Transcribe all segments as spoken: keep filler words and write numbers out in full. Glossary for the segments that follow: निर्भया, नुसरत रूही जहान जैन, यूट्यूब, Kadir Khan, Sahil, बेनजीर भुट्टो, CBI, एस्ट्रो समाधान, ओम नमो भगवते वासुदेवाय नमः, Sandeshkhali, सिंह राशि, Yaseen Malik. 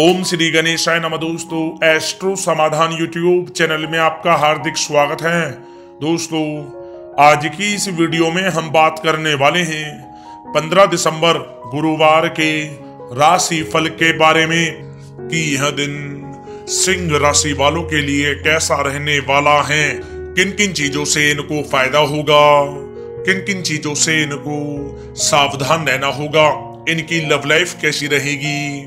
ओम श्री गणेशाय नमः। दोस्तों, एस्ट्रो समाधान यूट्यूब चैनल में आपका हार्दिक स्वागत है। दोस्तों, आज की इस वीडियो में हम बात करने वाले हैं पंद्रह दिसंबर गुरुवार के राशि फल के बारे में कि यह दिन सिंह राशि वालों के लिए कैसा रहने वाला है, किन किन चीजों से इनको फायदा होगा, किन किन चीजों से इनको सावधान रहना होगा, इनकी लव लाइफ कैसी रहेगी,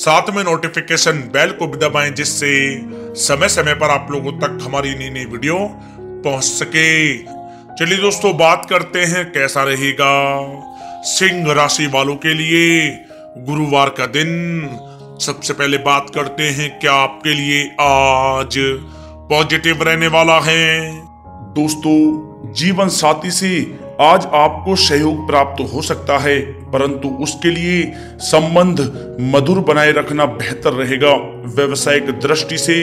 साथ में नोटिफिकेशन बेल को भी दबाएं जिससे समय समय पर आप लोगों तक हमारी नई नई वीडियो पहुंच सके। चलिए दोस्तों, बात करते हैं कैसा रहेगा सिंह राशि वालों के लिए गुरुवार का दिन। सबसे पहले बात करते हैं क्या आपके लिए आज पॉजिटिव रहने वाला है। दोस्तों, जीवन साथी से आज आपको सहयोग प्राप्त हो सकता है, परंतु उसके लिए संबंध मधुर बनाए रखना बेहतर रहेगा। व्यवसायिक दृष्टि से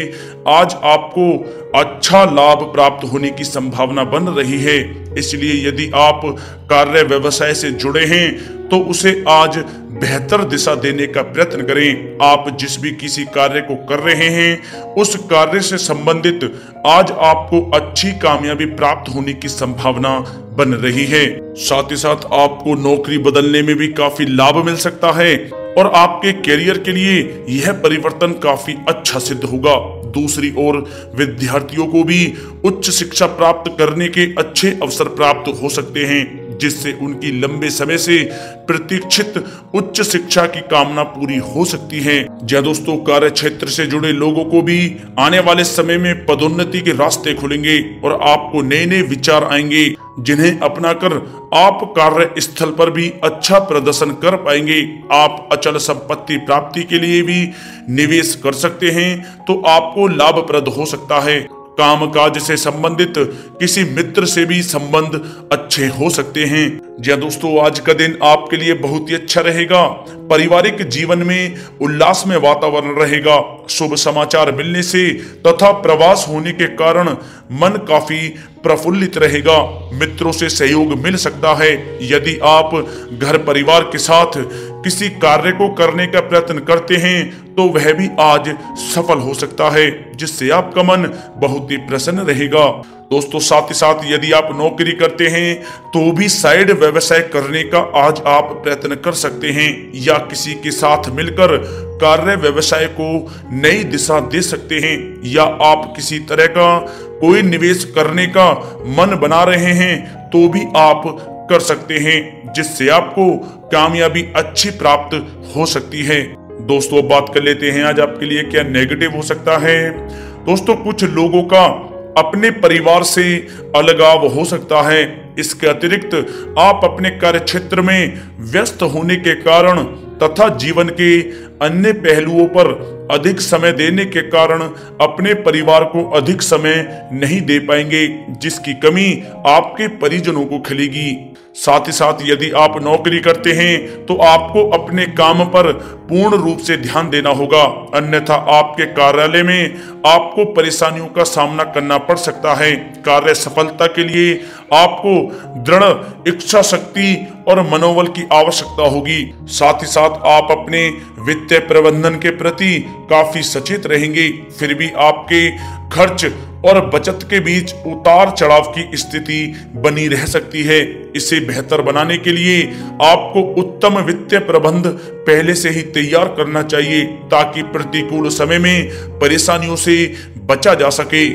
आज आपको अच्छा लाभ प्राप्त होने की संभावना बन रही है, इसलिए यदि आप कार्य व्यवसाय से जुड़े हैं तो उसे आज बेहतर दिशा देने का प्रयत्न करें। आप जिस भी किसी कार्य को कर रहे हैं उस कार्य से संबंधित आज आपको अच्छी कामयाबी प्राप्त होने की संभावना बन रही है। साथ ही साथ आपको नौकरी बदलने में भी काफी लाभ मिल सकता है और आपके करियर के लिए यह परिवर्तन काफी अच्छा सिद्ध होगा। दूसरी ओर विद्यार्थियों को भी उच्च शिक्षा प्राप्त करने के अच्छे अवसर प्राप्त हो सकते हैं जिससे उनकी लंबे समय से प्रतीक्षित उच्च शिक्षा की कामना पूरी हो सकती है। या दोस्तों, कार्य क्षेत्र से जुड़े लोगों को भी आने वाले समय में पदोन्नति के रास्ते खुलेंगे और आपको नए नए विचार आएंगे जिन्हें अपनाकर आप कार्य स्थल पर भी अच्छा प्रदर्शन कर पाएंगे। आप अचल संपत्ति प्राप्ति के लिए भी निवेश कर सकते हैं तो आपको लाभप्रद हो सकता है। काम काज से संबंधित किसी मित्र से भी संबंध अच्छे हो सकते हैं। या दोस्तों, आज का दिन आपके लिए बहुत ही अच्छा रहेगा। पारिवारिक जीवन में उल्लास में वातावरण रहेगा। शुभ समाचार मिलने से तथा प्रवास होने के कारण मन काफी प्रफुल्लित रहेगा। मित्रों से सहयोग मिल सकता है। यदि आप घर परिवार के साथ किसी कार्य को करने का प्रयत्न करते हैं तो वह भी आज सफल हो सकता है जिससे आपका मन बहुत ही प्रसन्न रहेगा। दोस्तों, साथ ही साथ यदि आप नौकरी करते हैं तो भी साइड व्यवसाय करने का आज आप प्रयत्न कर सकते हैं या किसी के साथ मिलकर कार्य व्यवसाय को नई दिशा दे सकते हैं या आप किसी तरह का कोई निवेश करने का मन बना रहे हैं तो भी आप कर सकते हैं जिससे आपको कामयाबी अच्छी प्राप्त हो सकती है। दोस्तों, बात कर लेते हैं आज आपके लिए क्या नेगेटिव हो सकता है। दोस्तों, कुछ लोगों का अपने परिवार से अलगाव हो सकता है। इसके अतिरिक्त आप अपने कार्य क्षेत्र में व्यस्त होने के कारण तथा जीवन के अन्य पहलुओं पर अधिक समय देने के कारण अपने परिवार को अधिक समय नहीं दे पाएंगे जिसकी कमी आपके परिजनों को खलेगी। साथ ही साथ यदि आप नौकरी करते हैं तो आपको अपने काम पर पूर्ण रूप से ध्यान देना होगा, अन्यथा आपके कार्यालय में आपको परेशानियों का सामना करना पड़ सकता है। कार्य सफलता के लिए आपको दृढ़ इच्छा शक्ति और मनोबल की आवश्यकता होगी। साथ ही साथ आप अपने वित्तीय प्रबंधन के प्रति काफी सचेत रहेंगे, फिर भी आपके खर्च और बचत के बीच उतार चढ़ाव की स्थिति बनी रह सकती है। इसे बेहतर बनाने के लिए आपको उत्तम वित्तीय प्रबंध पहले से ही तैयार करना चाहिए ताकि प्रतिकूल समय में परेशानियों से बचा जा सके।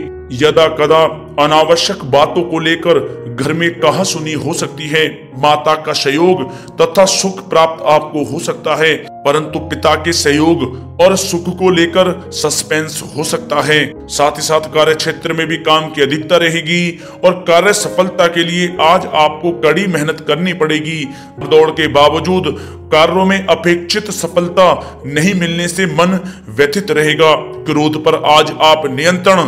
यदा कदा अनावश्यक बातों को लेकर घर में कहासुनी हो सकती है। माता का सहयोग तथा सुख प्राप्त आपको हो सकता है, परंतु पिता के सहयोग और सुख को लेकर सस्पेंस हो सकता है। साथ ही साथ कार्य क्षेत्र में भी काम की अधिकता रहेगी और कार्य सफलता के लिए आज आपको कड़ी मेहनत करनी पड़ेगी। दौड़ के बावजूद कार्यों में अपेक्षित सफलता नहीं मिलने से मन व्यथित रहेगा। क्रोध पर आज आप नियंत्रण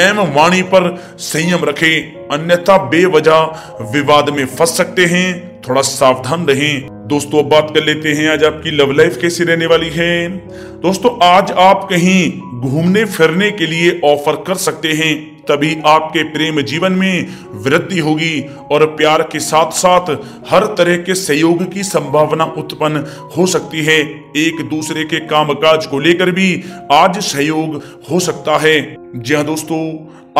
एवं वाणी पर संयम रखें, अन्यथा बेवजह विवाद में फंस सकते हैं। थोड़ा सावधान रहें। दोस्तों अब बात कर लेते हैं आज आपकी लव लाइफ कैसी रहने वाली है। दोस्तों आज आप कहीं घूमने फिरने के लिए ऑफर कर सकते हैं, तभी आपके प्रेम जीवन में वृद्धि होगी और प्यार के साथ साथ हर तरह के सहयोग की संभावना उत्पन्न हो सकती है। एक दूसरे के कामकाज को लेकर भी आज सहयोग हो सकता है। जी हाँ दोस्तों,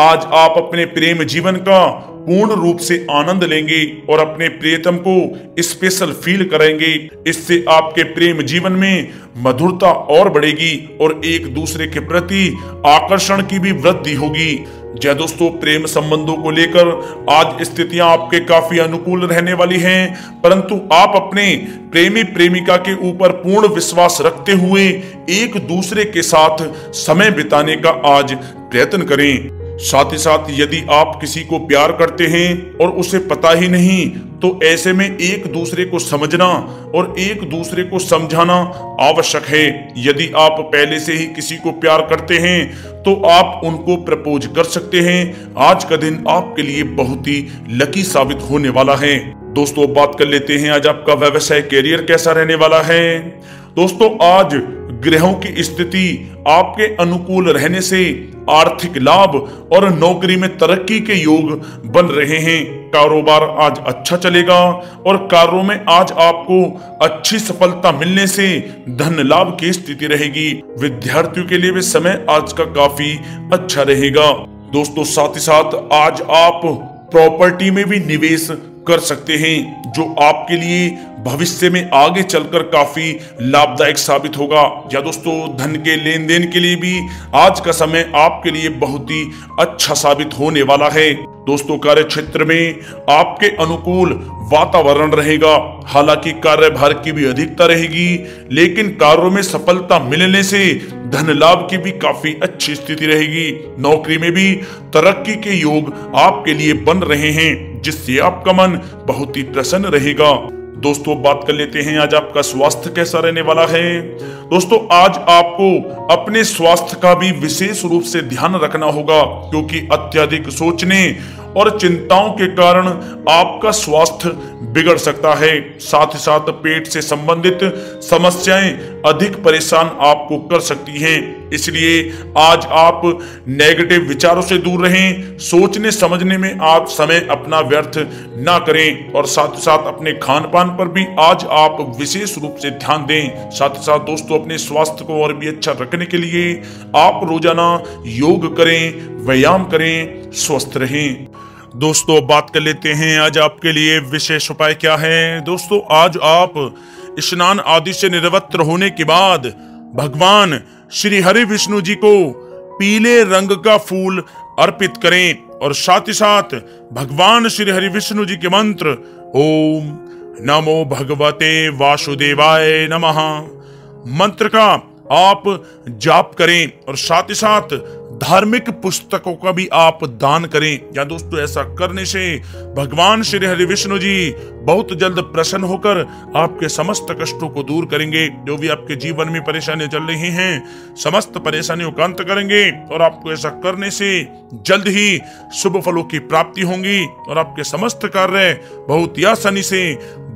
आज आप अपने प्रेम जीवन का पूर्ण रूप से आनंद लेंगे और अपने प्रियतम को स्पेशल फील करेंगे। इससे आपके प्रेम जीवन में मधुरता और बढ़ेगी और एक दूसरे के प्रति आकर्षण की भी वृद्धि होगी। जय दोस्तों, प्रेम संबंधों को लेकर आज स्थितियां आपके काफी अनुकूल रहने वाली हैं, परंतु आप अपने प्रेमी प्रेमिका के ऊपर पूर्ण विश्वास रखते हुए एक दूसरे के साथ समय बिताने का आज प्रयत्न करें। साथ ही साथ यदि आप किसी को प्यार करते हैं और उसे पता ही नहीं, तो ऐसे में एक दूसरे को समझना और एक दूसरे को समझाना आवश्यक है। यदि आप पहले से ही किसी को प्यार करते हैं तो आप उनको प्रपोज कर सकते हैं। आज का दिन आपके लिए बहुत ही लकी साबित होने वाला है। दोस्तों बात कर लेते हैं आज आपका व्यवसाय करियर कैसा रहने वाला है। दोस्तों आज ग्रहों की स्थिति आपके अनुकूल रहने से आर्थिक लाभ और नौकरी में तरक्की के योग बन रहे हैं। कारोबार आज अच्छा चलेगा और कार्यों में आज आपको अच्छी सफलता मिलने से धन लाभ की स्थिति रहेगी। विद्यार्थियों के लिए भी समय आज का काफी अच्छा रहेगा। दोस्तों साथ ही साथ आज आप प्रॉपर्टी में भी निवेश कर सकते हैं, जो आपके लिए भविष्य में आगे चलकर काफी लाभदायक साबित होगा। या दोस्तों धन के लेन देन के लिए भी आज का समय आपके लिए बहुत ही अच्छा साबित होने वाला है। दोस्तों कार्य क्षेत्र में आपके अनुकूल वातावरण रहेगा, हालांकि कार्यभार की भी अधिकता रहेगी, लेकिन कार्यों में सफलता मिलने से धन लाभ की भी काफी अच्छी स्थिति रहेगी। नौकरी में भी तरक्की के योग आपके लिए बन रहे हैं, जिससे आपका मन बहुत ही प्रसन्न रहेगा। दोस्तों बात कर लेते हैं आज आपका स्वास्थ्य कैसा रहने वाला है। दोस्तों आज आपको अपने स्वास्थ्य का भी विशेष रूप से ध्यान रखना होगा, क्योंकि अत्यधिक सोचने और चिंताओं के कारण आपका स्वास्थ्य बिगड़ सकता है। साथ ही साथ पेट से संबंधित समस्याएं अधिक परेशान आपको कर सकती हैं, इसलिए आज आप नेगेटिव विचारों से दूर रहें। सोचने समझने में आप समय अपना व्यर्थ ना करें और साथ ही साथ अपने खान पान पर भी आज आप विशेष रूप से ध्यान दें। साथ ही साथ दोस्तों अपने स्वास्थ्य को और भी अच्छा रखने के लिए आप रोजाना योग करें, व्यायाम करें, स्वस्थ रहें। दोस्तों बात कर लेते हैं आज आपके लिए विशेष उपाय क्या है। दोस्तों आज आप स्नान आदि से निवृत्त होने के बाद भगवान श्री हरि विष्णु जी को पीले रंग का फूल अर्पित करें और साथ ही साथ भगवान श्री हरि विष्णु जी के मंत्र ओम नमो भगवते वासुदेवाय नमः मंत्र का आप जाप करें और साथ ही साथ धार्मिक पुस्तकों का भी आप दान करें। या दोस्तों ऐसा करने से भगवान श्री हरि विष्णु जी बहुत जल्द प्रसन्न होकर आपके समस्त कष्टों को दूर करेंगे। जो भी आपके जीवन में परेशानियां चल रही हैं, समस्त परेशानियों का अंत करेंगे और आपको ऐसा करने से जल्द ही शुभ फलों की प्राप्ति होगी और आपके समस्त कार्य बहुत ही आसानी से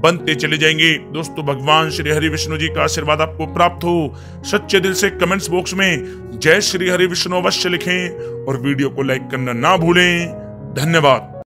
बनते चले जाएंगे। दोस्तों भगवान श्री हरि विष्णु जी का आशीर्वाद आपको प्राप्त हो। सच्चे दिल से कमेंट्स बॉक्स में जय श्री हरि विष्णु अवश्य लिखें और वीडियो को लाइक करना ना भूलें। धन्यवाद।